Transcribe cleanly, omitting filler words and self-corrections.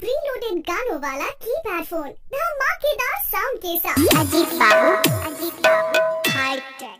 Pre-loaded गानों वाला keypad phone धमाकेदार साउंड के साथ अजीब बाबू हाई टेक।